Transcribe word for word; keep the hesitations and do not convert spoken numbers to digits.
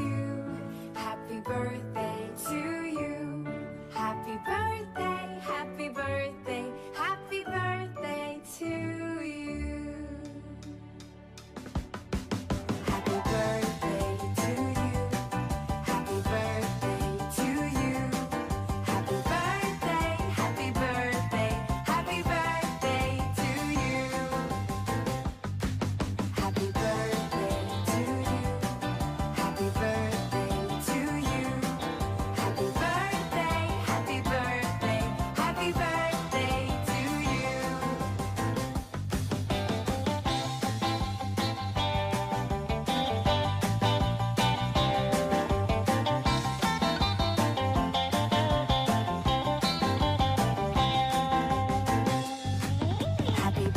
you. Happy birthday.